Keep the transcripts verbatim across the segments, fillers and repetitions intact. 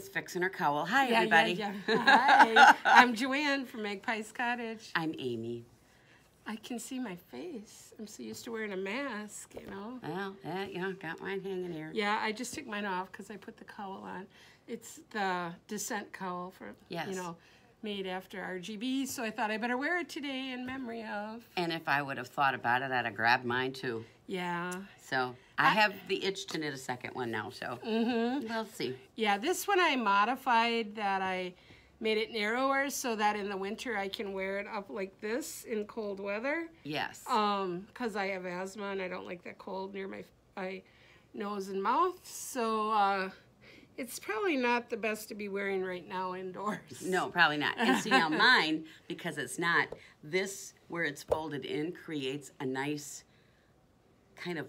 is fixing her cowl. Hi, yeah, everybody. Yeah, yeah. Hi. I'm Joanne from Magpie's Cottage. I'm Amy. I can see my face. I'm so used to wearing a mask, you know. Well, yeah, you know, got mine hanging here. Yeah, I just took mine off because I put the cowl on. It's the descent cowl for, yes. you know, made after R G B, so I thought I better wear it today in memory of. And if I would have thought about it, I'd have grabbed mine too. Yeah. So I, I have the itch to knit a second one now, so mm-hmm. we'll see. Yeah, this one I modified that I made it narrower so that in the winter I can wear it up like this in cold weather. Yes. Um, because I have asthma and I don't like that cold near my, my nose and mouth. So uh, it's probably not the best to be wearing right now indoors. No, probably not. And see now mine, because it's not, this where it's folded in creates a nice kind of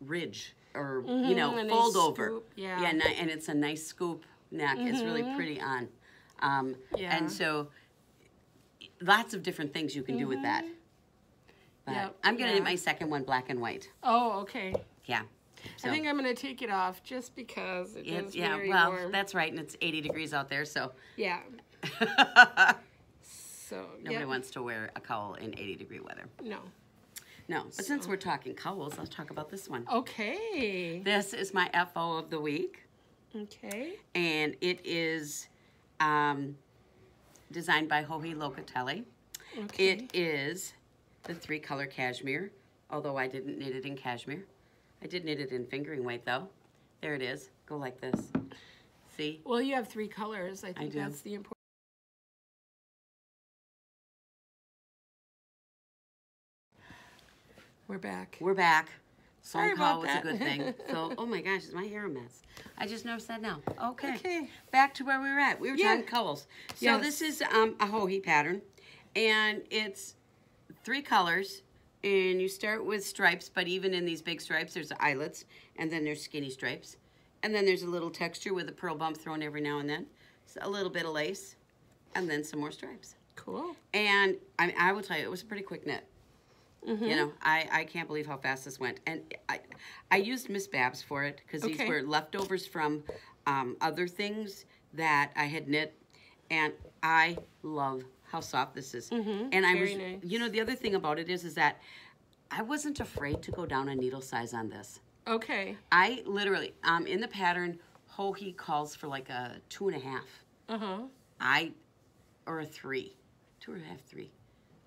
ridge or, mm-hmm, you know, fold over. Scoop, yeah. yeah, and it's a nice scoop neck. Mm-hmm. It's really pretty on. Um, yeah. And so lots of different things you can mm-hmm. do with that. But yep. I'm going to yeah. knit my second one black and white. Oh, okay. Yeah. So. I think I'm going to take it off just because it it's, is yeah, very well, warm. Yeah, well, that's right, and it's eighty degrees out there, so. Yeah. so Nobody yep. wants to wear a cowl in eighty degree weather. No. No, but so. Since we're talking cowls, let's talk about this one. Okay. This is my F O of the week. Okay. And it is... Um, designed by Hohe Locatelli. Okay. It is the three color cashmere, although I didn't knit it in cashmere. I did knit it in fingering weight though. There it is. Go like this. See? Well, you have three colors. I think I do. That's the important. We're back. We're back. Phone call was a good thing. So, oh my gosh, is my hair a mess? I just noticed that now. Okay. Okay. Back to where we were at. We were yeah. talking cowls. So yes. this is um, a Hohe pattern, and it's three colors, and you start with stripes, but even in these big stripes, there's eyelets, and then there's skinny stripes, and then there's a little texture with a pearl bump thrown every now and then, so a little bit of lace, and then some more stripes. Cool. And I, mean, I will tell you, it was a pretty quick knit. Mm-hmm. You know, I, I can't believe how fast this went. And I I used Miss Babs for it because okay. these were leftovers from um, other things that I had knit. And I love how soft this is. Mm-hmm. And I was, nice. You know, the other thing about it is, is that I wasn't afraid to go down a needle size on this. Okay. I literally, um, in the pattern, Hohe calls for like a two and a half. Uh-huh. I, or a three. Two and a half, three.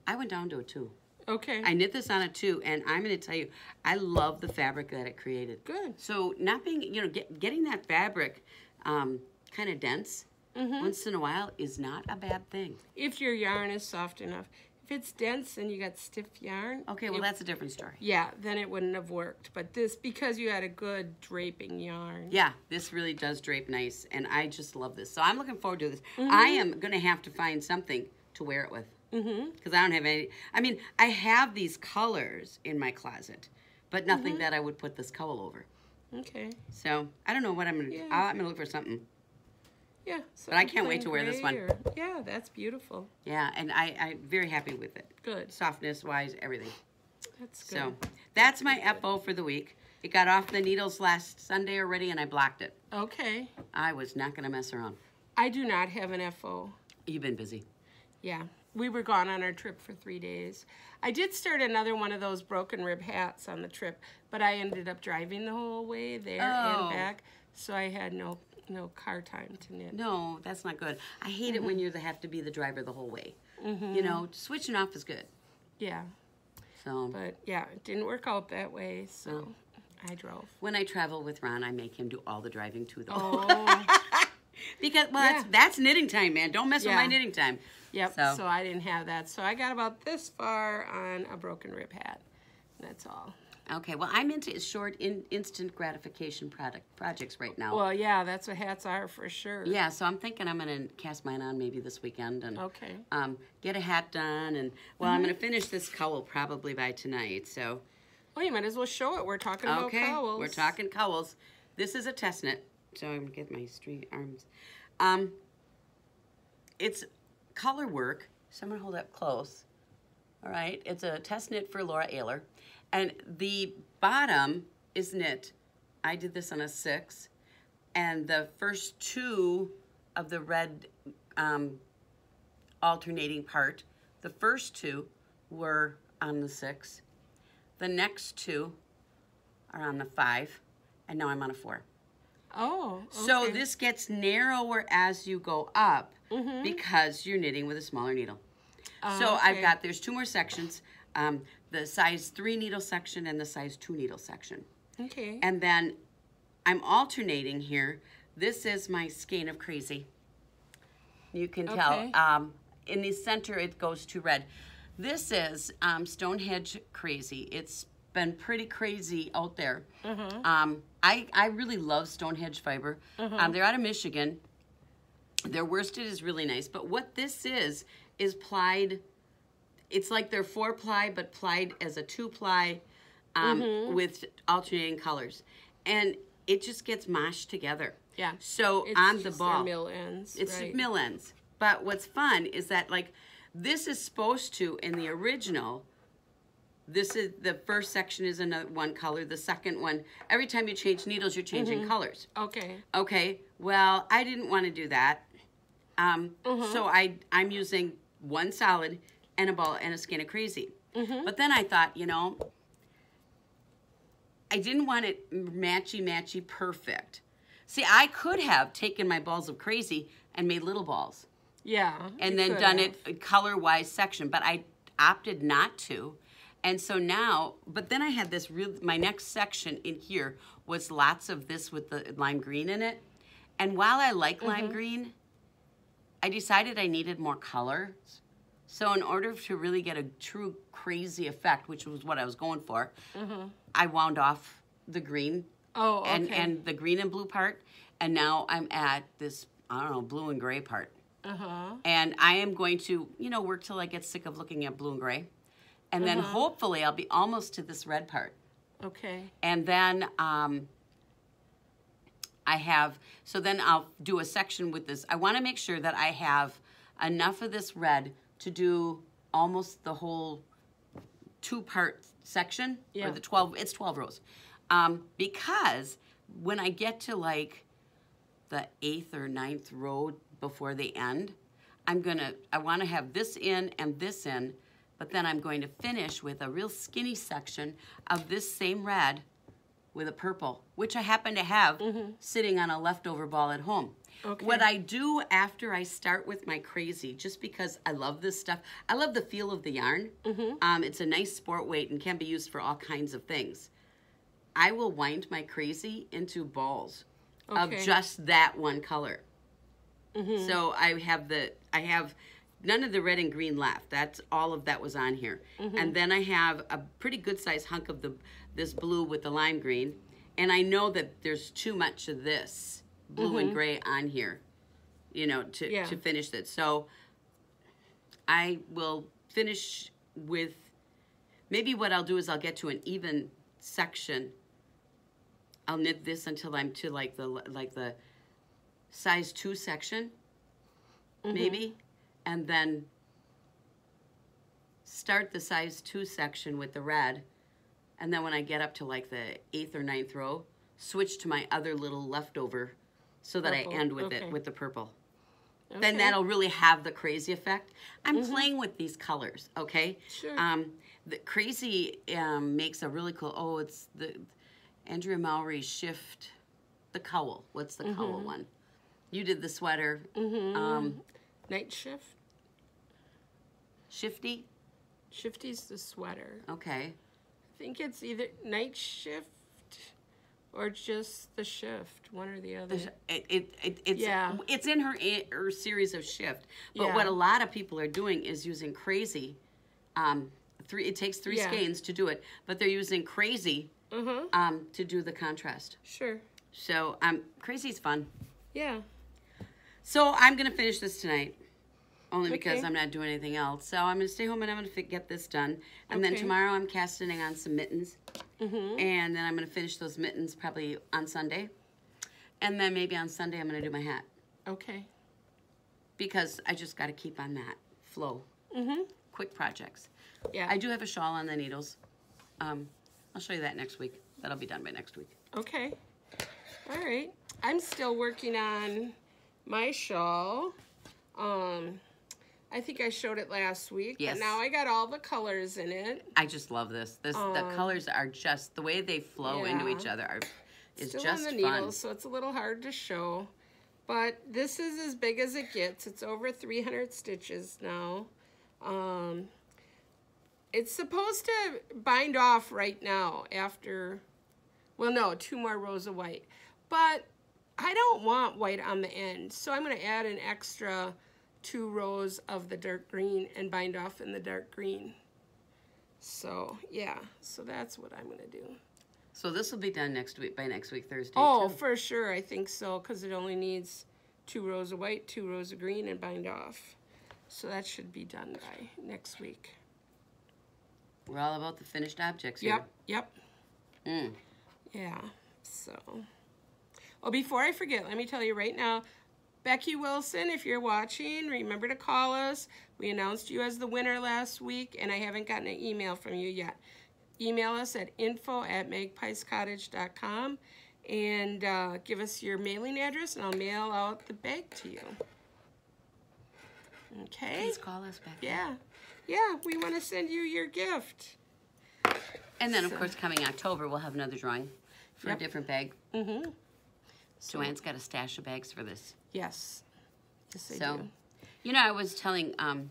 I went down to a two. Okay. I knit this on a two, and I'm going to tell you, I love the fabric that it created. Good. So not being, you know, get, getting that fabric um, kind of dense mm-hmm. once in a while is not a bad thing. If your yarn is soft enough. If it's dense and you got stiff yarn. Okay, well, it, that's a different story. Yeah, then it wouldn't have worked. But this, because you had a good draping yarn. Yeah, this really does drape nice, and I just love this. So I'm looking forward to this. Mm-hmm. I am going to have to find something to wear it with. Mm-hmm. Because I don't have any, I mean, I have these colors in my closet, but nothing mm-hmm. that I would put this cowl over. Okay. So, I don't know what I'm going to yeah. do. I'm going to look for something. Yeah. So but I can't wait to wear this one. Or, yeah, that's beautiful. Yeah, and I, I'm very happy with it. Good. Softness-wise, everything. That's good. So, that's, that's my good. F O for the week. It got off the needles last Sunday already, and I blocked it. Okay. I was not going to mess around. I do not have an F O. You've been busy. Yeah. We were gone on our trip for three days. I did start another one of those broken rib hats on the trip, but I ended up driving the whole way there oh. and back, so I had no no car time to knit. No, that's not good. I hate mm-hmm. it when you have to be the driver the whole way. Mm-hmm. You know, switching off is good. Yeah. So. But yeah, it didn't work out that way, so oh. I drove. When I travel with Ron, I make him do all the driving too, though. Oh. Because, well, yeah. that's, that's knitting time, man. Don't mess yeah. with my knitting time. Yep, so. so I didn't have that. So I got about this far on a broken rib hat. That's all. Okay, well, I'm into short in, instant gratification product projects right now. Well, yeah, that's what hats are for sure. Yeah, so I'm thinking I'm going to cast mine on maybe this weekend and okay. um, get a hat done. And well, mm-hmm. I'm going to finish this cowl probably by tonight. So, well, you might as well show it. We're talking okay. about cowls. We're talking cowls. This is a test knit. So I'm going to get my straight arms. Um, it's color work. So I'm going to hold up close. All right. It's a test knit for Laura Ayler. And the bottom is knit. I did this on a six. and the first two of the red um, alternating part, the first two were on the six, the next two are on the five, and now I'm on a four. Oh, okay. So this gets narrower as you go up, mm-hmm, because you're knitting with a smaller needle. Oh, so okay. I've got, there's two more sections, um, the size three needle section and the size two needle section. Okay. And then I'm alternating here. This is my skein of crazy. You can tell, okay, um, in the center it goes to red. This is um, Stonehedge crazy. It's been pretty crazy out there. Mm-hmm. um, I, I really love Stonehedge fiber. Mm-hmm. um, they're out of Michigan. Their worsted is really nice, but what this is is plied. It's like their four ply, but plied as a two ply um, mm-hmm, with alternating colors, and it just gets mashed together. Yeah. So it's on the ball, mill ends. It's right. mill ends. But what's fun is that, like, this is supposed to, in the original, this is the first section is another one color. The second one, every time you change needles, you're changing mm-hmm. colors. Okay. Okay. Well, I didn't want to do that, um, mm-hmm. so I I'm using one solid and a ball and a skein of crazy. Mm-hmm. But then I thought, you know, I didn't want it matchy matchy perfect. See, I could have taken my balls of crazy and made little balls. Yeah. And then done it color-wise section, but I opted not to. And so now, but then I had this real, my next section in here was lots of this with the lime green in it. And while I like mm-hmm. lime green, I decided I needed more colors. So in order to really get a true crazy effect, which was what I was going for, mm-hmm. I wound off the green. Oh, okay. And, and the green and blue part, and now I'm at this, I don't know, blue and gray part. Uh-huh. And I am going to, you know, work till I get sick of looking at blue and gray. And uh-huh. then hopefully I'll be almost to this red part. Okay. And then um, I have, so then I'll do a section with this. I want to make sure that I have enough of this red to do almost the whole two-part section. Yeah. Or the twelve, it's twelve rows. Um, because when I get to like the eighth or ninth row before they end, I'm gonna, I wanna have this in and this in, but then I'm going to finish with a real skinny section of this same red with a purple, which I happen to have mm-hmm. sitting on a leftover ball at home. Okay. What I do after I start with my crazy, just because I love this stuff, I love the feel of the yarn. Mm-hmm. um, it's a nice sport weight and can be used for all kinds of things. I will wind my crazy into balls okay. of just that one color. Mm-hmm. So I have the, I have none of the red and green left. That's all of that was on here. Mm-hmm. And then I have a pretty good sized hunk of the, this blue with the lime green. And I know that there's too much of this blue mm-hmm. and gray on here, you know, to, yeah. to finish it. So I will finish with, maybe what I'll do is I'll get to an even section. I'll knit this until I'm to like the like the size two section, mm-hmm. maybe, and then start the size two section with the red, and then when I get up to like the eighth or ninth row, switch to my other little leftover, so that purple. I end with okay. it with the purple. Okay. Then that'll really have the crazy effect. I'm mm-hmm. playing with these colors, okay? Sure. Um, the crazy um, makes a really cool, oh, it's the Andrea Mowry shift, the cowl. What's the mm-hmm. cowl one? You did the sweater. Mm-hmm. um, Night shift? Shifty? Shifty's the sweater. Okay. I think it's either night shift or just the shift, one or the other. The, it, it, it, it's, yeah. it's in her, her series of shift. But yeah. what a lot of people are doing is using crazy. Um, three, it takes three yeah. skeins to do it, but they're using crazy mm-hmm. um, to do the contrast. Sure. So um, crazy's fun. Yeah. So I'm going to finish this tonight, only okay. because I'm not doing anything else. So I'm going to stay home and I'm going to get this done. And okay. then tomorrow I'm casting on some mittens. Mm-hmm. And then I'm going to finish those mittens probably on Sunday. And then maybe on Sunday I'm going to do my hat. Okay. Because I just got to keep on that flow. Mm-hmm. Quick projects. Yeah. I do have a shawl on the needles. Um, I'll show you that next week. That'll be done by next week. Okay. All right, I'm still working on my shawl. Um, I think I showed it last week. Yes. But now I got all the colors in it. I just love this. This um, the colors are just, the way they flow yeah. into each other are, is still just on the needle, fun. So it's a little hard to show. But this is as big as it gets. It's over three hundred stitches now. Um, it's supposed to bind off right now after, well, no, two more rows of white. But I don't want white on the end, so I'm going to add an extra two rows of the dark green and bind off in the dark green. So, yeah, so that's what I'm going to do. So this will be done next week, by next week, Thursday, Oh, too. For sure, I think so, because it only needs two rows of white, two rows of green, and bind off. So that should be done by next week. We're all about the finished objects here. Yep, yep. Mm. Yeah, so... Oh, before I forget, let me tell you right now, Becky Wilson, if you're watching, remember to call us. We announced you as the winner last week, and I haven't gotten an email from you yet. Email us at info at magpies cottage dot com and uh, give us your mailing address, and I'll mail out the bag to you. Okay? Please call us, Becky. Yeah. Yeah, we want to send you your gift. And then, so. Of course, coming October, we'll have another drawing for yep. a different bag. Mm-hmm. So, Joanne's got a stash of bags for this. Yes. Yes, I so, do. You know, I was telling um,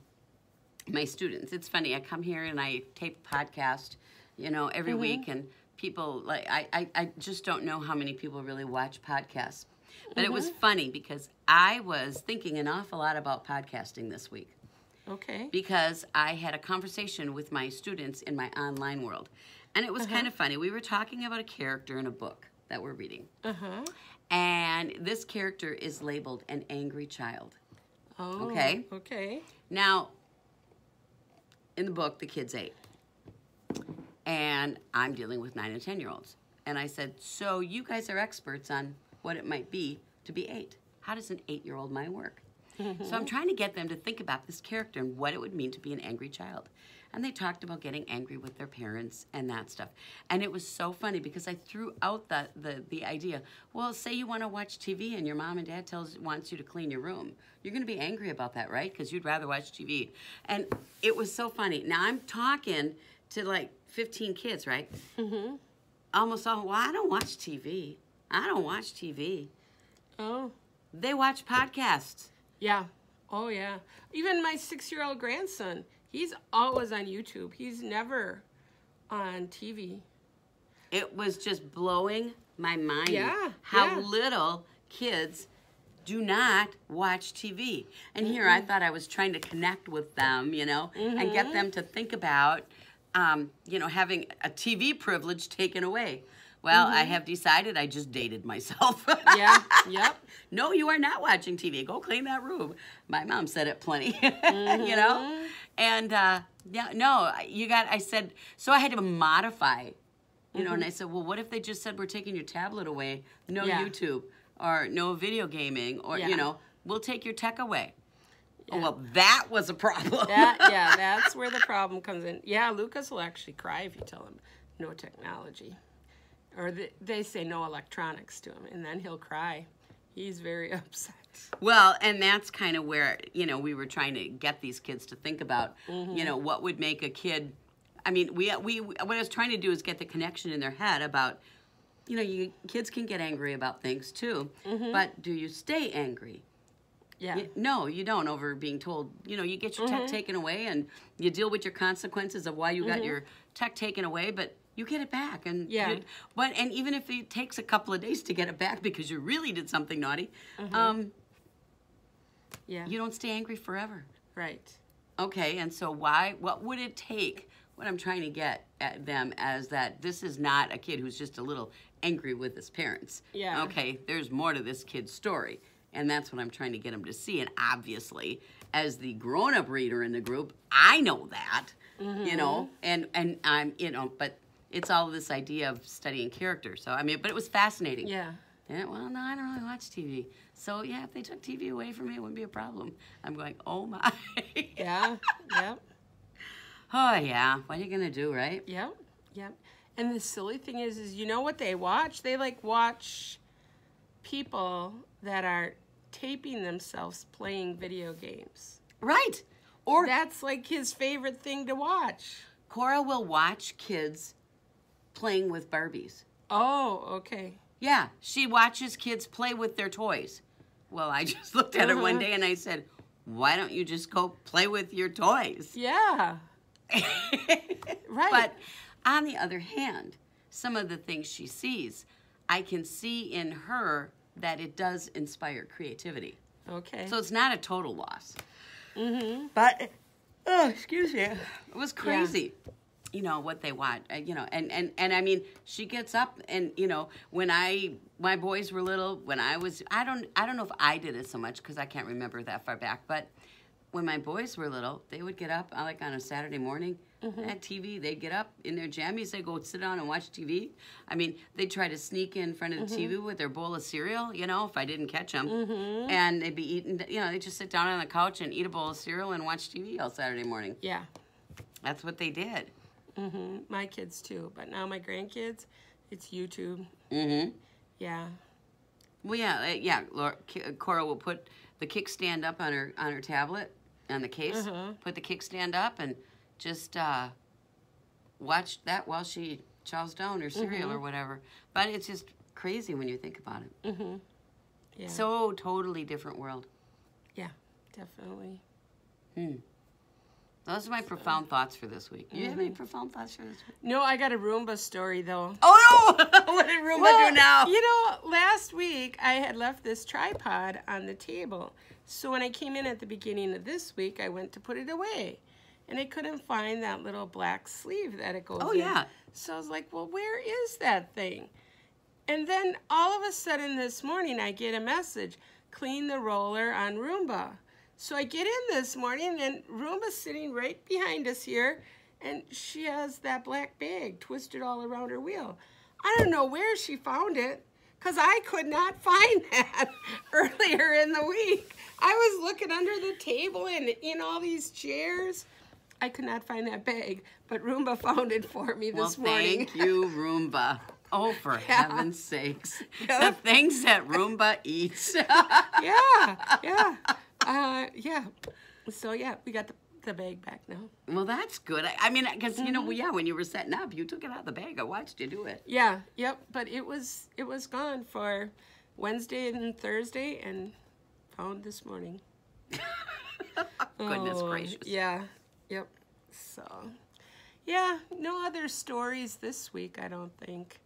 my students, it's funny, I come here and I tape a podcast, you know, every mm-hmm. week, and people, like, I, I, I just don't know how many people really watch podcasts. But mm-hmm. it was funny because I was thinking an awful lot about podcasting this week. Okay. Because I had a conversation with my students in my online world. And it was uh-huh. kind of funny. We were talking about a character in a book that we're reading. Uh-huh. And this character is labeled an angry child. Oh, okay. Okay. Now, in the book, the kid's eight. And I'm dealing with nine and ten-year-olds. And I said, so you guys are experts on what it might be to be eight. How does an eight-year-old mind work? So I'm trying to get them to think about this character and what it would mean to be an angry child. And they talked about getting angry with their parents and that stuff. And it was so funny because I threw out the, the, the idea, well, say you want to watch T V and your mom and dad tells wants you to clean your room. You're going to be angry about that, right? Because you'd rather watch T V. And it was so funny. Now, I'm talking to like fifteen kids, right? Mm-hmm. Almost all, well, I don't watch T V. I don't watch T V. Oh. They watch podcasts. Yeah. Oh, yeah. Even my six-year-old grandson, he's always on YouTube. He's never on T V. It was just blowing my mind yeah, how yeah. little kids do not watch T V. And mm-hmm. here I thought I was trying to connect with them, you know, mm-hmm. and get them to think about, um, you know, having a T V privilege taken away. Well, mm-hmm. I have decided I just dated myself. yeah, yep. No, you are not watching T V. Go clean that room. My mom said it plenty, mm-hmm. you know? And, uh, yeah, no, you got, I said, so I had to modify, you mm-hmm. know, and I said, well, what if they just said we're taking your tablet away, no yeah. YouTube, or no video gaming, or, yeah. you know, we'll take your tech away. Yeah. Oh, well, that was a problem. that, yeah, that's where the problem comes in. Yeah, Lucas will actually cry if you tell him no technology. Or they say no electronics to him, and then he'll cry. He's very upset. Well, and that's kind of where, you know, we were trying to get these kids to think about, mm-hmm. you know, what would make a kid, I mean, we, we, what I was trying to do is get the connection in their head about, you know, you, kids can get angry about things too, mm-hmm. but do you stay angry? Yeah. You, no, you don't over being told, you know, you get your mm-hmm. tech taken away and you deal with your consequences of why you mm-hmm. got your tech taken away, but you get it back, and yeah. you, but and even if it takes a couple of days to get it back because you really did something naughty, mm-hmm. um, yeah, you don't stay angry forever, right? Okay, and so why? What would it take? What I'm trying to get at them as that this is not a kid who's just a little angry with his parents. Yeah. Okay, there's more to this kid's story, and that's what I'm trying to get them to see. And obviously, as the grown-up reader in the group, I know that, mm-hmm. you know, and and I'm you know, but. It's all this idea of studying character. So, I mean, but it was fascinating. Yeah. yeah. Well, no, I don't really watch T V. So, yeah, if they took T V away from me, it wouldn't be a problem. I'm going, oh, my. yeah, yep. Oh, yeah. What are you going to do, right? Yep, yep. And the silly thing is, is you know what they watch? They, like, watch people that are taping themselves playing video games. Right. Or that's like his favorite thing to watch. Cora will watch kids playing with Barbies. Oh, okay. Yeah, she watches kids play with their toys. Well, I just looked at her one day and I said, why don't you just go play with your toys? Yeah. Right. But on the other hand, some of the things she sees, I can see in her that it does inspire creativity. Okay. So it's not a total loss. Mm-hmm. But, oh, excuse me. It was crazy. Yeah. You know, what they want, you know, and, and, and I mean, she gets up and, you know, when I, my boys were little, when I was, I don't, I don't know if I did it so much because I can't remember that far back, but when my boys were little, they would get up, like on a Saturday morning, mm-hmm. at T V, they'd get up in their jammies, they'd go sit down and watch T V. I mean, they'd try to sneak in front of the mm-hmm. T V with their bowl of cereal, you know, if I didn't catch them, mm-hmm. and they'd be eating, you know, they'd just sit down on the couch and eat a bowl of cereal and watch T V all Saturday morning. Yeah. That's what they did. Mm-hmm. My kids too, but now my grandkids, it's YouTube. Mm-hmm. Yeah. Well, yeah, yeah. Laura, Cora will put the kickstand up on her on her tablet, on the case. Mm-hmm. Put the kickstand up and just uh, watch that while she chows down her cereal, mm-hmm. or whatever. But it's just crazy when you think about it. Mm-hmm. Yeah. So totally different world. Yeah, definitely. Hmm. Those are my so. profound thoughts for this week. You mm-hmm. have any profound thoughts for this week? No, I got a Roomba story, though. Oh, no! What did Roomba well, do now? You know, last week, I had left this tripod on the table. So when I came in at the beginning of this week, I went to put it away. And I couldn't find that little black sleeve that it goes oh, in. Oh, yeah. So I was like, well, where is that thing? And then all of a sudden this morning, I get a message, clean the roller on Roomba. So I get in this morning, and Roomba's sitting right behind us here, and she has that black bag twisted all around her wheel. I don't know where she found it, because I could not find that earlier in the week. I was looking under the table and in all these chairs. I could not find that bag, but Roomba found it for me this well, morning. Thank you, Roomba. Oh, for yeah. heaven's sakes. Yep. The things that Roomba eats. Yeah, yeah. Uh, yeah. So, yeah, we got the, the bag back now. Well, that's good. I, I mean, because, you know, well, yeah, when you were setting up, you took it out of the bag. I watched you do it. Yeah, yep. But it was it was gone for Wednesday and Thursday and found this morning. Goodness oh, gracious. Yeah, yep. So, yeah, no other stories this week, I don't think.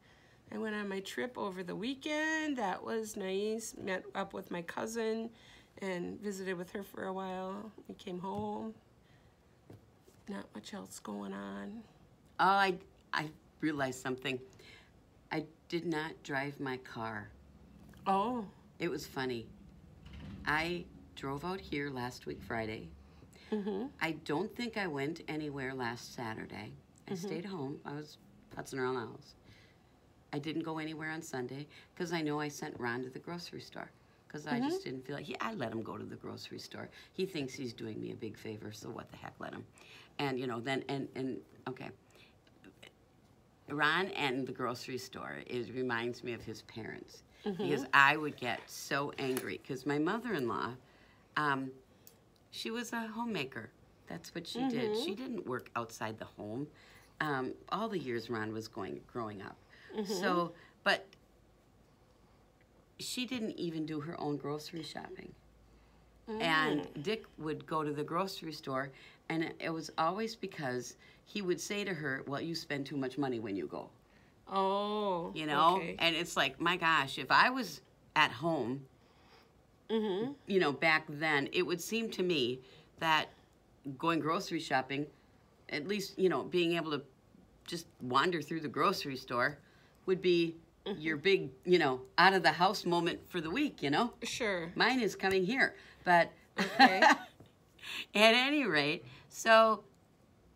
I went on my trip over the weekend. That was nice. Met up with my cousin and visited with her for a while. We came home. Not much else going on. Oh, I, I realized something. I did not drive my car. Oh. It was funny. I drove out here last week, Friday. Mm-hmm. I don't think I went anywhere last Saturday. I mm-hmm. stayed home. I was putzing around the house. I didn't go anywhere on Sunday because I know I sent Ron to the grocery store. Because I mm-hmm. just didn't feel like, he, I let him go to the grocery store. He thinks he's doing me a big favor, so what the heck, let him. And, you know, then, and, and okay. Ron and the grocery store is reminds me of his parents. Mm-hmm. Because I would get so angry. Because my mother-in-law, um, she was a homemaker. That's what she mm-hmm. did. She didn't work outside the home. Um, all the years Ron was going growing up. Mm-hmm. So, but... she didn't even do her own grocery shopping. Mm. And Dick would go to the grocery store, and it was always because he would say to her, well, you spend too much money when you go. Oh, you know? Okay. And it's like, my gosh, if I was at home, mm-hmm. you know, back then, it would seem to me that going grocery shopping, at least, you know, being able to just wander through the grocery store would be your big, you know, out of the house moment for the week, you know? Sure. Mine is coming here. But okay. At any rate, so,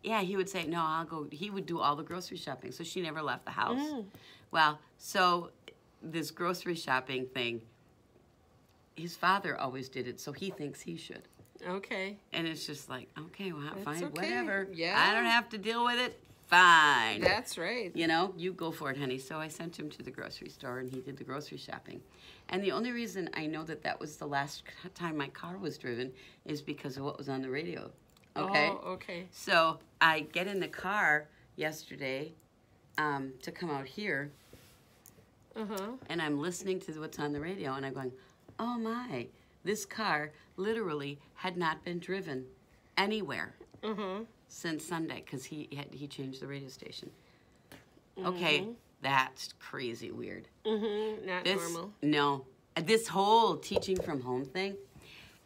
yeah, he would say, no, I'll go. He would do all the grocery shopping, so she never left the house. Mm. Well, so this grocery shopping thing, his father always did it, so he thinks he should. Okay. And it's just like, okay, well, fine, okay. whatever. Yeah. I don't have to deal with it. fine. That's right. You know, you go for it, honey. So I sent him to the grocery store and he did the grocery shopping. And the only reason I know that that was the last time my car was driven is because of what was on the radio. Okay? Oh, okay. So I get in the car yesterday um, to come out here. Uh-huh. And I'm listening to what's on the radio and I'm going, oh my, this car literally had not been driven anywhere mm-hmm. since Sunday because he had, he changed the radio station. Mm-hmm. Okay, that's crazy weird. Mm-hmm. Not this, normal. No, this whole teaching from home thing,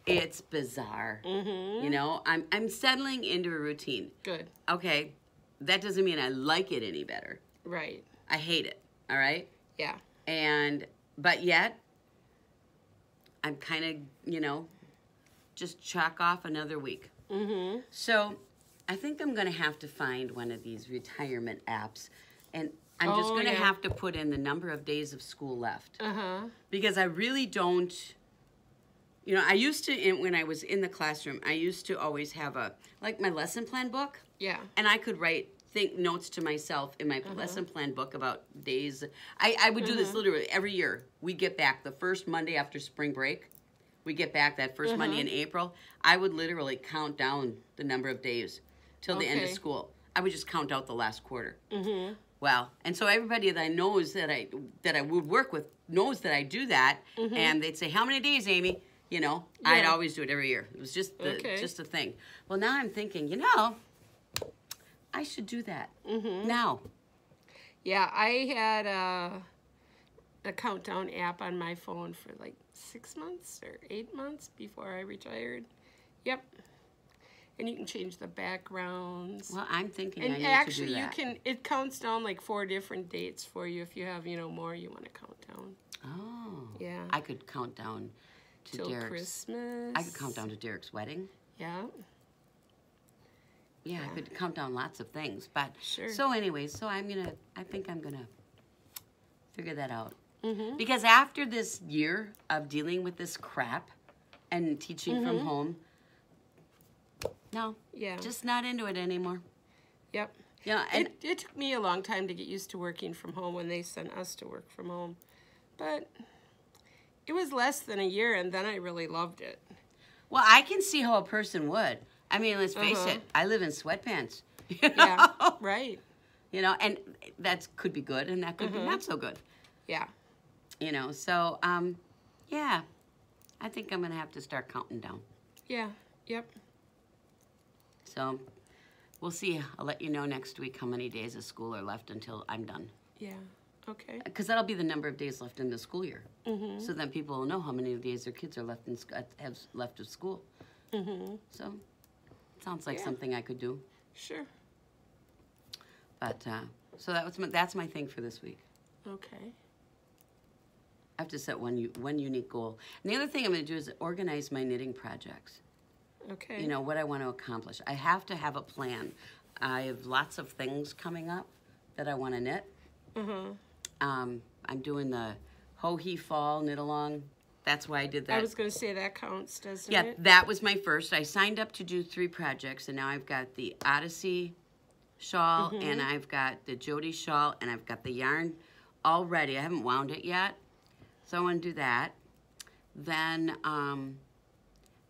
it's bizarre. Mm-hmm. You know, I'm I'm settling into a routine. Good. Okay, that doesn't mean I like it any better. Right. I hate it. All right. Yeah. And but yet, I'm kind of, you know, just chalk off another week. Mm-hmm. So I think I'm going to have to find one of these retirement apps. And I'm oh, just going to yeah. have to put in the number of days of school left. Uh-huh. Because I really don't, you know, I used to, when I was in the classroom, I used to always have a, like my lesson plan book. Yeah. And I could write think notes to myself in my uh-huh. lesson plan book about days. I, I would do uh-huh. this literally every year. We get back the first Monday after spring break. We get back that first uh-huh. Monday in April. I would literally count down the number of days till okay. the end of school. I would just count out the last quarter. Mm-hmm. Wow. And so everybody that I knows that I that I would work with knows that I do that. Mm-hmm. And they'd say, how many days, Amy? You know, yeah. I'd always do it every year. It was just the, okay. just a thing. Well, now I'm thinking, you know, I should do that mm-hmm. now. Yeah, I had a, a countdown app on my phone for like six months or eight months before I retired. Yep. And you can change the backgrounds. Well, I'm thinking and I need actually, to do that. You can, it counts down like four different dates for you if you have, you know, more you want to count down. Oh. Yeah. I could count down to Till Derek's. Christmas. I could count down to Derek's wedding. Yeah. Yeah, yeah, I could count down lots of things, but sure. So anyways, so I'm gonna. I think I'm gonna figure that out mm-hmm. because after this year of dealing with this crap and teaching mm-hmm. from home, no, yeah, just not into it anymore. Yep. Yeah, and it, it took me a long time to get used to working from home when they sent us to work from home, but it was less than a year, and then I really loved it. Well, I can see how a person would. I mean, let's face uh-huh. it. I live in sweatpants. You know? Yeah, right. You know, and that could be good, and that could mm-hmm. be not so good. Yeah. You know, so, um, yeah. I think I'm going to have to start counting down. Yeah, yep. So, we'll see. I'll let you know next week how many days of school are left until I'm done. Yeah, okay. Because that'll be the number of days left in the school year. Mm-hmm. So then people will know how many days their kids are left in, have left of school. Mm-hmm. So... sounds like yeah. something I could do. Sure. But uh, so that was my, that's my thing for this week. Okay. I have to set one one unique goal. And the other thing I'm going to do is organize my knitting projects. Okay. You know what I want to accomplish. I have to have a plan. I have lots of things coming up that I want to knit. Mm-hmm. Um, I'm doing the Hohe Fall knit along. That's why I did that. I was going to say that counts, doesn't yeah, it? Yeah, that was my first. I signed up to do three projects, and now I've got the Odyssey shawl, mm-hmm. and I've got the Jody shawl, and I've got the yarn all ready. I haven't wound it yet, so I want to do that. Then um,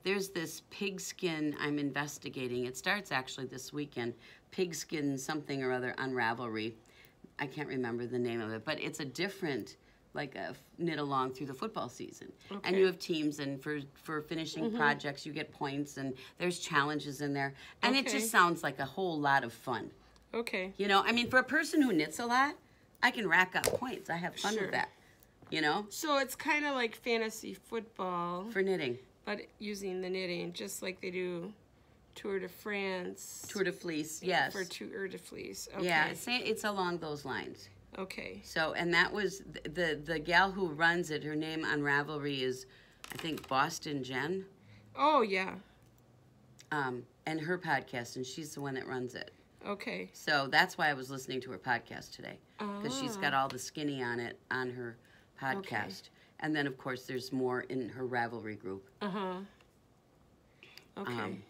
there's this pigskin I'm investigating. It starts actually this weekend, pigskin something or other on Ravelry. I can't remember the name of it, but it's a different... like a knit along through the football season. Okay. And you have teams, and for, for finishing mm-hmm. projects, you get points, and there's challenges in there. And okay. it just sounds like a whole lot of fun. Okay. You know, I mean, for a person who knits a lot, I can rack up points. I have fun sure. with that, you know? So it's kind of like fantasy football. For knitting. But using the knitting, just like they do Tour de France. Tour de Fleece, yes. For Tour de Fleece, okay. Yeah, it's, it's along those lines. Okay. So, and that was the, the the gal who runs it. Her name on Ravelry is, I think, Boston Jen. Oh yeah. Um, and her podcast, and she's the one that runs it. Okay. So that's why I was listening to her podcast today, because ah. she's got all the skinny on it on her podcast, okay. and then of course there's more in her Ravelry group. Uh huh. Okay. Um,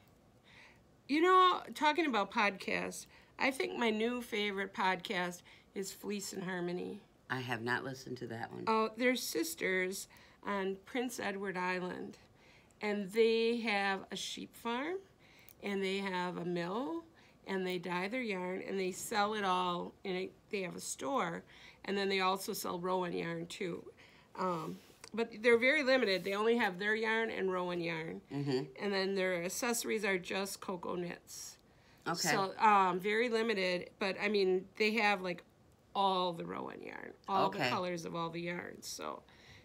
you know, talking about podcasts. I think my new favorite podcast is Fleece and Harmony. I have not listened to that one. Oh, they're sisters on Prince Edward Island, and they have a sheep farm, and they have a mill, and they dye their yarn, and they sell it all, and it, they have a store, and then they also sell Rowan yarn, too. Um, but they're very limited. They only have their yarn and Rowan yarn. Mm-hmm. And then their accessories are just Coco Knits. Okay. So um, very limited, but, I mean, they have, like, all the Rowan yarn, all okay. the colors of all the yarns. So,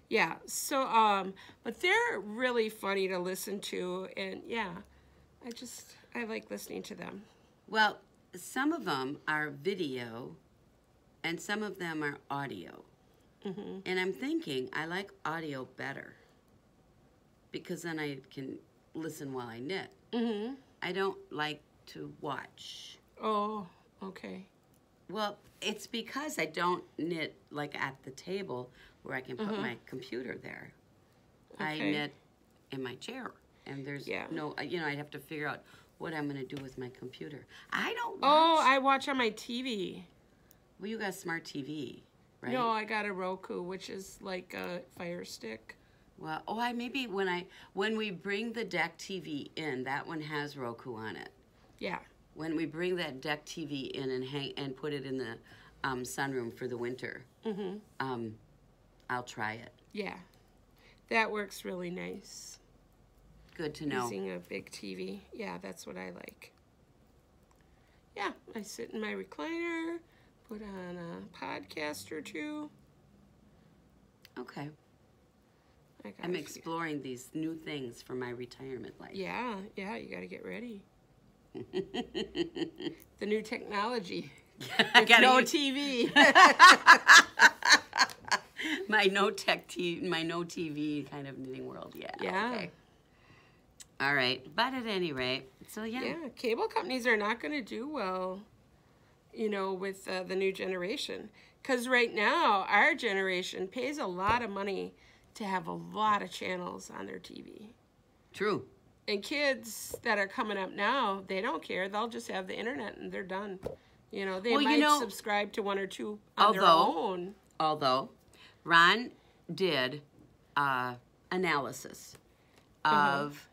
yeah. So, um, but they're really funny to listen to, and, yeah, I just, I like listening to them. Well, some of them are video, and some of them are audio. Mm-hmm. And I'm thinking I like audio better because then I can listen while I knit. Mm-hmm. I don't like to watch. Oh, okay. Well, it's because I don't knit like at the table where I can put mm-hmm. my computer there. Okay. I knit in my chair, and there's yeah. no, you know, I'd have to figure out what I'm going to do with my computer. I don't watch. Oh, I watch on my T V. Well, you got a smart T V. Right? No, I got a Roku, which is like a Fire Stick. Well, oh, I maybe when I when we bring the deck T V in, that one has Roku on it. Yeah. When we bring that deck T V in and hang and put it in the um, sunroom for the winter, mm-hmm. um, I'll try it. Yeah, that works really nice. Good to know. Using a big T V, yeah, that's what I like. Yeah, I sit in my recliner. Put on a podcast or two. Okay. I'm exploring these new things for my retirement life. Yeah, yeah, you got to get ready. The new technology. I got no T V. My no tech T V, my no T V kind of knitting world. Yeah. Yeah. Okay. All right, but at any rate, so yeah. Yeah, cable companies are not going to do well, you know, with uh, the new generation. Because right now, our generation pays a lot of money to have a lot of channels on their T V. True. And kids that are coming up now, they don't care. They'll just have the internet and they're done. You know, they well, might you know, subscribe to one or two on although, their own. Although, Ron did uh, analysis uh-huh. of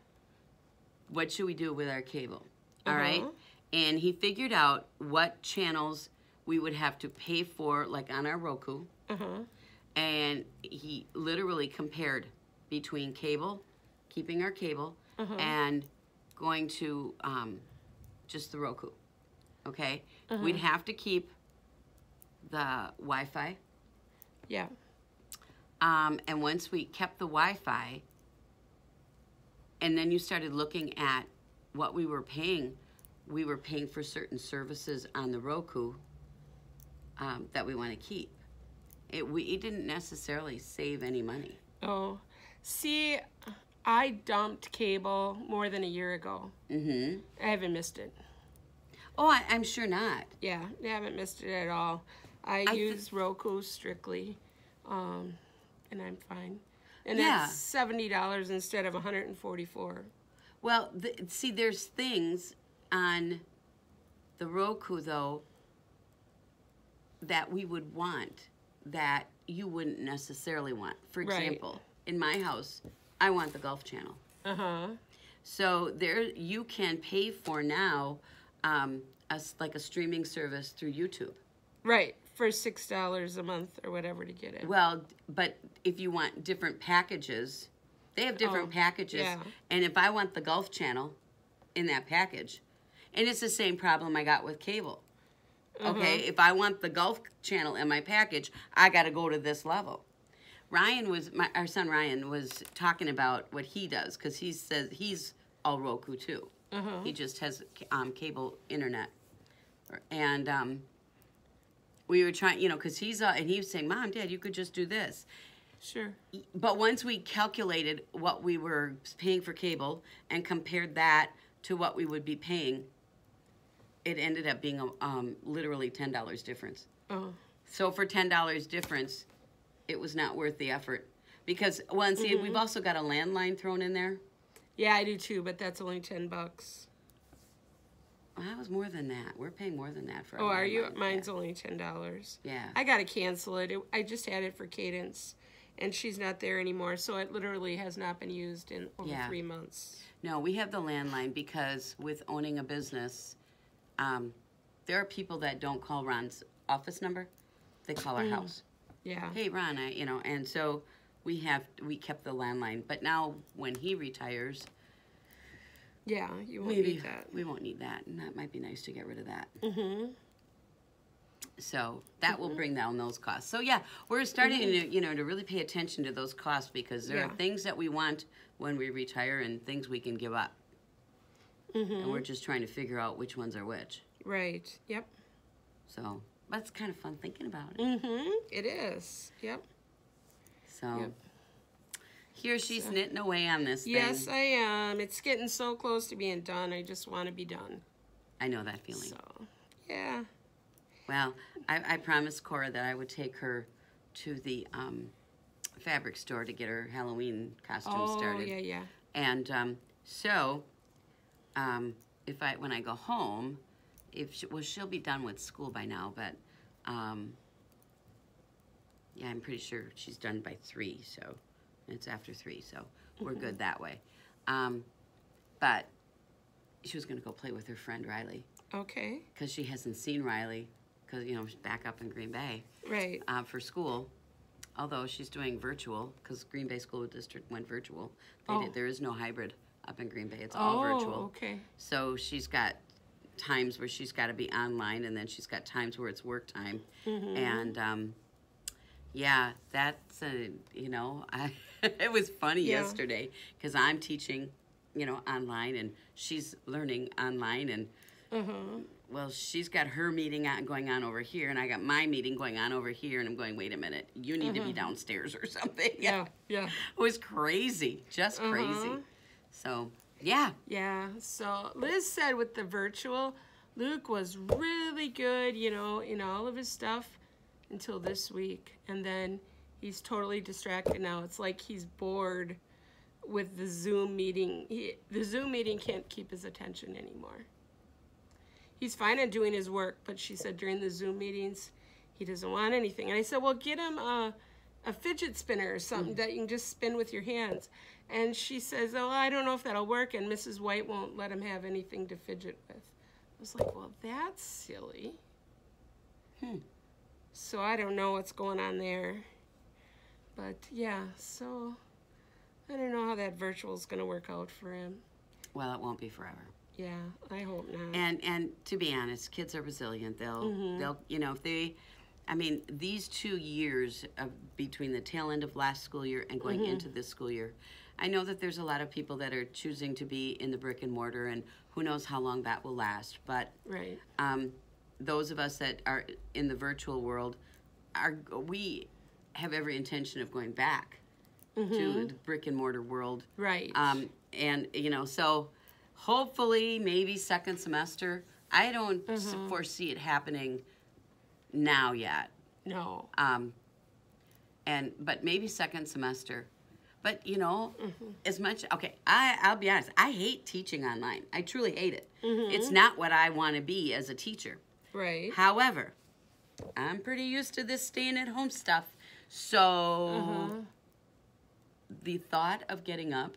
what should we do with our cable, uh-huh. all right? And he figured out what channels we would have to pay for, like on our Roku. Uh-huh. And he literally compared between cable, keeping our cable, uh-huh. and going to um, just the Roku. Okay? Uh-huh. We'd have to keep the Wi-Fi. Yeah. Um, and once we kept the Wi-Fi, and then you started looking at what we were paying, we were paying for certain services on the Roku um, that we want to keep. It, we, it didn't necessarily save any money. Oh, see, I dumped cable more than a year ago. Mm-hmm. I haven't missed it. Oh, I, I'm sure not. Yeah, I haven't missed it at all. I, I use Roku strictly, um, and I'm fine. And yeah. It's seventy dollars instead of one hundred forty-four dollars. Well, the, see, there's things on the Roku, though, that we would want that you wouldn't necessarily want. For example, right. in my house, I want the golf channel. Uh-huh. So there, you can pay for now um, a, like a streaming service through YouTube. Right, for six dollars a month or whatever to get it. Well, but if you want different packages, they have different oh, packages. Yeah. And if I want the golf channel in that package... And it's the same problem I got with cable. Okay? Uh-huh. If I want the golf channel in my package, I got to go to this level. Ryan was, my, our son Ryan was talking about what he does, because he says he's all Roku too. Uh-huh. He just has um, cable internet. And um, we were trying, you know, because he's, uh, and he was saying, Mom, Dad, you could just do this. Sure. But once we calculated what we were paying for cable and compared that to what we would be paying, it ended up being a, um, literally ten dollars difference. Oh. So for ten dollars difference, it was not worth the effort. Because, well, and see, mm-hmm. we've also got a landline thrown in there. Yeah, I do too, but that's only ten bucks. Well, was more than that. We're paying more than that for. Oh, are you? Mine's only ten dollars. Yeah. I gotta cancel it. it. I just had it for Cadence, and she's not there anymore, so it literally has not been used in over yeah. three months. No, we have the landline because with owning a business, um, there are people that don't call Ron's office number; they call our mm. house. Yeah. Hey, Ron, I, you know, and so we have we kept the landline, but now when he retires. Yeah, you won't Maybe. need that. We won't need that, and that might be nice to get rid of that. Mm-hmm. So that mm-hmm. will bring down those costs. So yeah, we're starting mm-hmm. to, you know, to really pay attention to those costs because there yeah. are things that we want when we retire and things we can give up. Mm-hmm. And we're just trying to figure out which ones are which. Right. Yep. So that's kind of fun thinking about it. Mm-hmm. It is. Yep. So. Yep. Here she's so. knitting away on this thing. Yes, I am. It's getting so close to being done. I just want to be done. I know that feeling. So, yeah. Well, I, I promised Cora that I would take her to the um, fabric store to get her Halloween costume oh, started. Oh, yeah, yeah. And um, so, um, if I when I go home, if she, well, she'll be done with school by now, but um, yeah, I'm pretty sure she's done by three, so. It's after three, so we're good that way. Um, but she was going to go play with her friend Riley. Okay. Because she hasn't seen Riley, because, you know, she's back up in Green Bay. Right. Uh, for school, although she's doing virtual, because Green Bay School District went virtual. They oh. did, there is no hybrid up in Green Bay. It's all oh, virtual. Oh, okay. So she's got times where she's got to be online, and then she's got times where it's work time. Mm-hmm. And... Um, yeah, that's a, you know, I, it was funny yeah. yesterday because I'm teaching, you know, online and she's learning online and, uh-huh. well, she's got her meeting going on over here and I got my meeting going on over here and I'm going, wait a minute, you need uh-huh. to be downstairs or something. Yeah, yeah. It was crazy, just uh-huh. crazy. So, yeah. Yeah, so Liz said with the virtual, Luke was really good, you know, in all of his stuff. Until this week, and then he's totally distracted now. It's like he's bored with the Zoom meeting. He, the Zoom meeting can't keep his attention anymore. He's fine at doing his work, but she said during the Zoom meetings, he doesn't want anything. And I said, well, get him a, a fidget spinner or something mm. that you can just spin with your hands. And she says, oh, I don't know if that'll work, and Missus White won't let him have anything to fidget with. I was like, well, that's silly. Hmm. So I don't know what's going on there. But yeah, so I don't know how that virtual is going to work out for him. Well, it won't be forever. Yeah, I hope not. And and to be honest, kids are resilient. They'll mm-hmm. they'll you know, if they I mean, these two years of between the tail end of last school year and going mm-hmm. into this school year. I know that there's a lot of people that are choosing to be in the brick and mortar and who knows how long that will last, but right. um those of us that are in the virtual world, are we have every intention of going back mm-hmm. to the brick and mortar world. Right. Um, and, you know, so hopefully maybe second semester. I don't mm-hmm. foresee it happening now yet. No. Um, and but maybe second semester. But, you know, mm-hmm. as much, okay, I, I'll be honest. I hate teaching online. I truly hate it. Mm-hmm. It's not what I want to be as a teacher. Right. However, I'm pretty used to this staying at home stuff. So uh-huh. the thought of getting up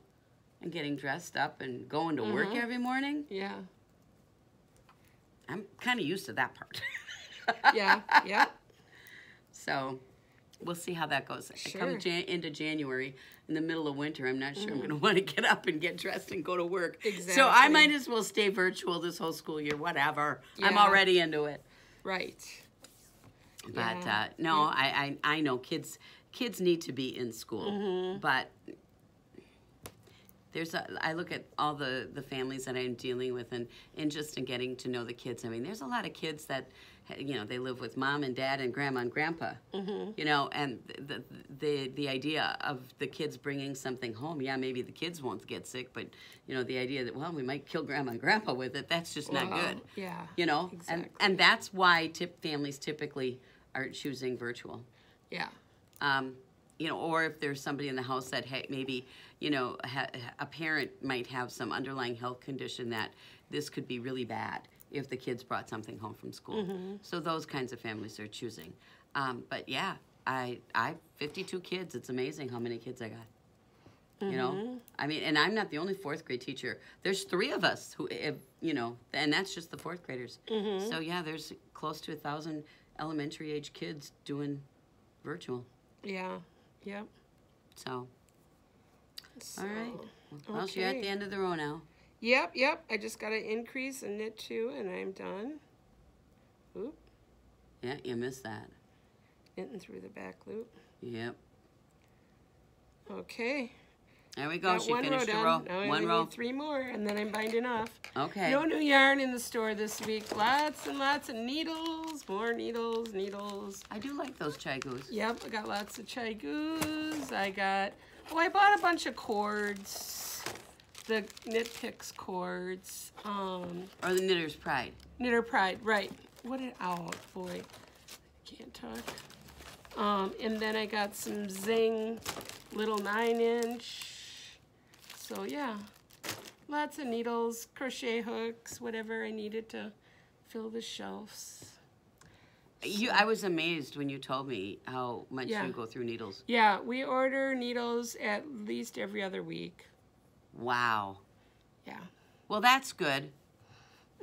and getting dressed up and going to uh-huh. work every morning. Yeah. I'm kind of used to that part. yeah. Yeah. So we'll see how that goes. Sure. I come jan into January in the middle of winter. I'm not sure mm. I'm going to want to get up and get dressed and go to work. Exactly. So I might as well stay virtual this whole school year. Whatever. Yeah. I'm already into it. Right. But yeah. uh, no, yeah. I, I I know kids kids need to be in school, mm-hmm. but there's a, I look at all the the families that I'm dealing with and and just in getting to know the kids. I mean, there's a lot of kids that. You know, they live with mom and dad and grandma and grandpa. Mm-hmm. You know, and the, the the idea of the kids bringing something home, yeah, maybe the kids won't get sick, but, you know, the idea that, well, we might kill grandma and grandpa with it, that's just wow. not good. Yeah, you know, exactly. and, and that's why tip families typically are choosing virtual. Yeah. Um, you know, or if there's somebody in the house that ha maybe, you know, ha a parent might have some underlying health condition that this could be really bad. if the kids brought something home from school. Mm-hmm. So those kinds of families are choosing. Um, but yeah, I I fifty-two kids. It's amazing how many kids I got. Mm-hmm. You know, I mean, and I'm not the only fourth grade teacher. There's three of us who, you know, and that's just the fourth graders. Mm-hmm. So yeah, there's close to a thousand elementary age kids doing virtual. Yeah. Yep. So. so All right. Well, okay. You're at the end of the row now. Yep. Yep. I just got to increase and knit two, and I'm done. Oop. Yeah, you missed that. Knitting through the back loop. Yep. Okay. There we go. Got she one finished row a row. Now one I row. Need three more, and then I'm binding off. Okay. No new yarn in the store this week. Lots and lots of needles. More needles, needles. I do like those ChiaoGoos. Yep, I got lots of ChiaoGoos. I got. Oh, I bought a bunch of cords. The Knit Picks cords. Um. Or the Knitter's Pride. Knitter Pride, right? What an owl, boy. I can't talk. Um, and then I got some Zing, little nine inch. So yeah, lots of needles, crochet hooks, whatever I needed to fill the shelves. You, I was amazed when you told me how much yeah. you go through needles. Yeah, we order needles at least every other week. Wow. Yeah. Well, that's good.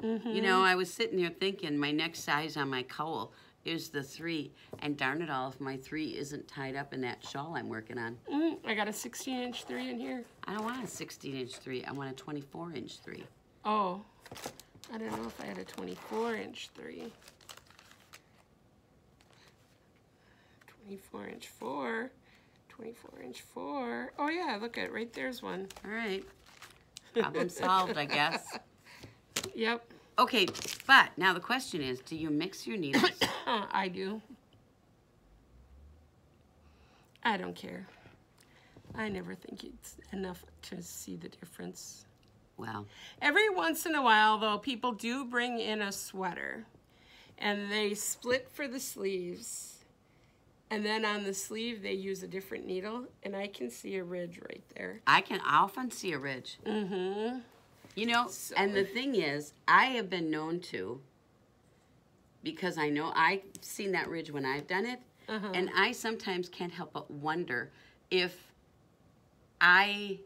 Mm-hmm. You know, I was sitting there thinking my next size on my cowl is the three, and darn it all if my three isn't tied up in that shawl I'm working on. Mm, I got a sixteen inch three in here. I don't want a sixteen inch three, I want a twenty-four inch three. Oh, I don't know if I had a twenty-four inch three. twenty-four inch four, twenty-four inch four. Oh yeah, look at it, right there's one. All right, problem solved, I guess. Yep. Okay, but now the question is, do you mix your needles? I do. I don't care. I never think it's enough to see the difference. Wow. Every once in a while, though, people do bring in a sweater, and they split for the sleeves, and then on the sleeve, they use a different needle, and I can see a ridge right there. I can often see a ridge. Mm-hmm. You know, so, and the thing is, I have been known to, because I know I've seen that ridge when I've done it, uh-huh. and I sometimes can't help but wonder if I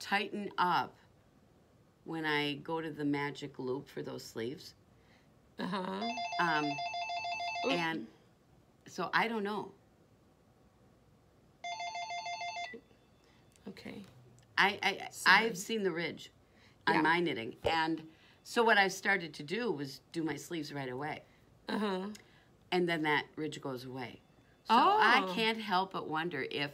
tighten up when I go to the magic loop for those sleeves. Uh-huh. Um, and so I don't know. Okay. I, I, I've seen the ridge. Yeah. On my knitting, and so what I started to do was do my sleeves right away, uh-huh. and then that ridge goes away. So oh. I can't help but wonder if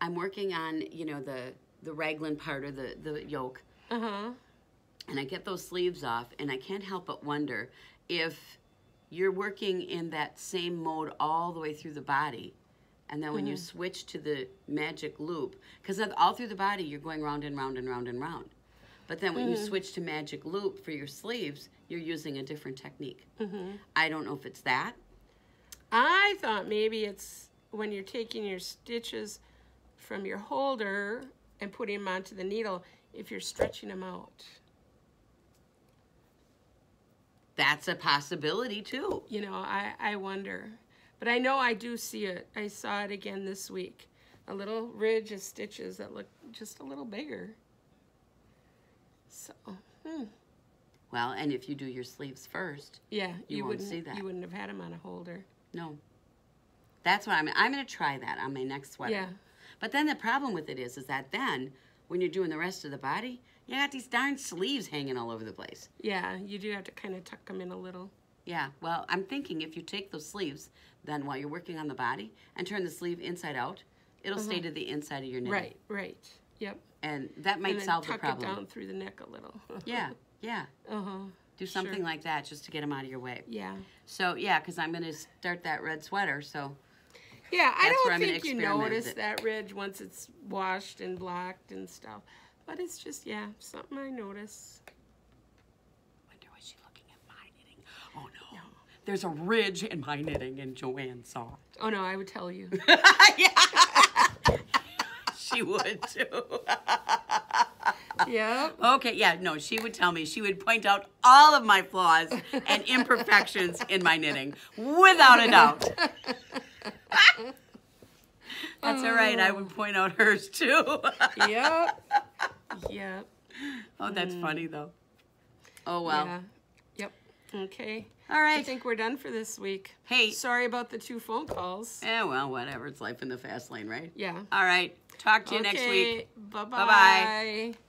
I'm working on, you know, the the raglan part or the the yoke, uh-huh. and I get those sleeves off, and I can't help but wonder if you're working in that same mode all the way through the body, and then when mm-hmm. you switch to the magic loop, because all through the body you're going round and round and round and round. But then when mm-hmm. you switch to magic loop for your sleeves, you're using a different technique. Mm-hmm. I don't know if it's that. I thought maybe it's when you're taking your stitches from your holder and putting them onto the needle, if you're stretching them out. That's a possibility too. You know, I, I wonder. But I know I do see it. I saw it again this week. A little ridge of stitches that look just a little bigger. So, hmm. Well, and if you do your sleeves first, yeah, you, you won't see that. You wouldn't have had them on a holder. No. That's what I'm, I'm going to try that on my next sweater. Yeah. But then the problem with it is, is that then, when you're doing the rest of the body, you got these darn sleeves hanging all over the place. Yeah, you do have to kind of tuck them in a little. Yeah, well, I'm thinking if you take those sleeves, then while you're working on the body, and turn the sleeve inside out, it'll uh-huh. stay to the inside of your knitting. Right, right. Yep. And that might and then solve the problem. Tuck it down through the neck a little. Yeah, yeah. Uh-huh. Do something sure. like that just to get them out of your way. Yeah. So, yeah, because I'm going to start that red sweater, so. Yeah, I don't think you notice that ridge once it's washed and blocked and stuff. But it's just, yeah, something I notice. I wonder, was she looking at my knitting? Oh, no. no. There's a ridge in my knitting, and Joanne saw it. Oh, no, I would tell you. Yeah. She would too. Yeah. Okay, yeah, no, she would tell me. She would point out all of my flaws and imperfections in my knitting, without a doubt. That's all right. I would point out hers, too. Yep. Yep. Oh, that's mm. funny, though. Oh, well. Yeah. Yep. Okay. All right. I think we're done for this week. Hey. Sorry about the two phone calls. Eh, well, whatever. It's life in the fast lane, right? Yeah. All right. Talk to you okay. next week. Bye-bye. Bye-bye.